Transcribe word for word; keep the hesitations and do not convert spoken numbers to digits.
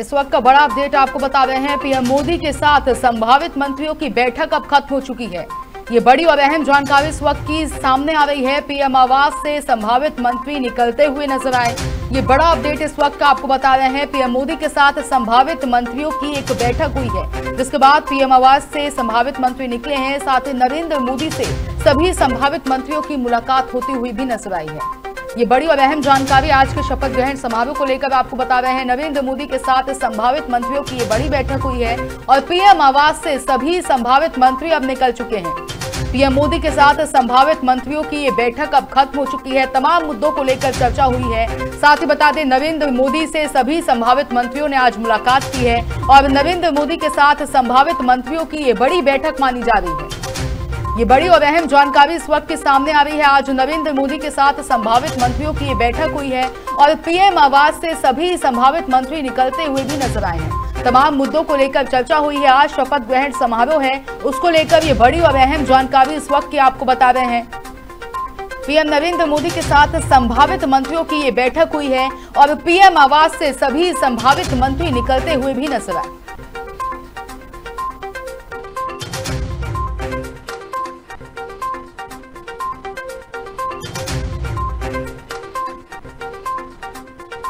इस वक्त का बड़ा अपडेट आपको बता रहे हैं। पीएम मोदी के साथ संभावित मंत्रियों की बैठक अब खत्म हो चुकी है। ये बड़ी और अहम जानकारी इस वक्त की सामने आ रही है। पीएम आवास से संभावित मंत्री निकलते हुए नजर आए। ये बड़ा अपडेट इस वक्त का आपको बता रहे हैं। पीएम मोदी के साथ संभावित मंत्रियों की एक बैठक हुई है, जिसके बाद पीएम आवास से संभावित मंत्री निकले हैं। साथ ही नरेंद्र मोदी से सभी संभावित मंत्रियों की मुलाकात होती हुई भी नजर आई है। ये बड़ी और अहम जानकारी आज के शपथ ग्रहण समारोह को लेकर आपको बता रहे हैं। नरेंद्र मोदी के साथ संभावित मंत्रियों की ये बड़ी बैठक हुई है और पीएम आवास से सभी संभावित मंत्री अब निकल चुके हैं। पीएम मोदी के साथ संभावित मंत्रियों की ये बैठक अब खत्म हो चुकी है। तमाम मुद्दों को लेकर चर्चा हुई है। साथ ही बता दें, नरेंद्र मोदी से सभी संभावित मंत्रियों ने आज मुलाकात की है और नरेंद्र मोदी के साथ संभावित मंत्रियों की ये बड़ी बैठक मानी जा रही है। ये बड़ी और अहम जानकारी इस वक्त के सामने आ रही है। आज नरेंद्र मोदी के साथ संभावित मंत्रियों की ये बैठक हुई है और पीएम आवास से सभी संभावित मंत्री निकलते हुए भी नजर आए हैं। तमाम मुद्दों को लेकर चर्चा हुई है। आज शपथ ग्रहण समारोह है, उसको लेकर ये बड़ी और अहम जानकारी इस वक्त की आपको बता रहे हैं। पीएम नरेंद्र मोदी के साथ संभावित मंत्रियों की ये बैठक हुई है और पीएम आवास से सभी संभावित मंत्री निकलते हुए भी नजर आए।